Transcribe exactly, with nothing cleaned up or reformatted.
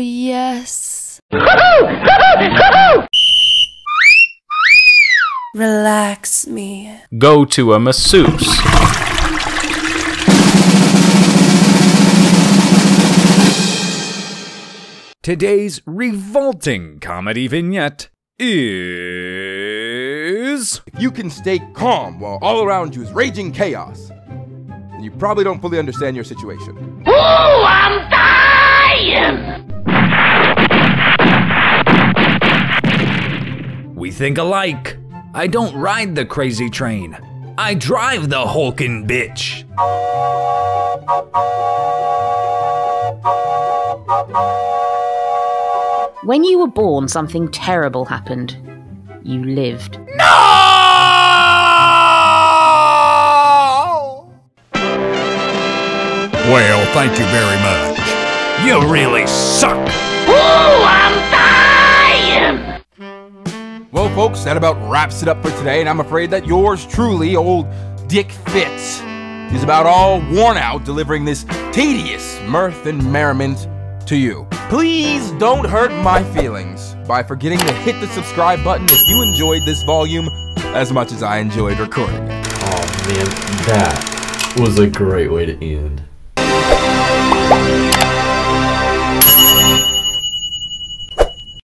yes. Relax me. Go to a masseuse. Today's revolting comedy vignette is... You can stay calm while all around you is raging chaos. And you probably don't fully understand your situation. Ooh, I'm dying! We think alike. I don't ride the crazy train. I drive the hulking bitch. When you were born, something terrible happened. You lived. No! Well, thank you very much. You really suck. Ooh, I'm dying! Well, folks, that about wraps it up for today, and I'm afraid that yours truly, old Dick Fitz, is about all worn out delivering this tedious mirth and merriment to you. Please don't hurt my feelings by forgetting to hit the subscribe button if you enjoyed this volume as much as I enjoyed recording it. Oh man, that was a great way to end.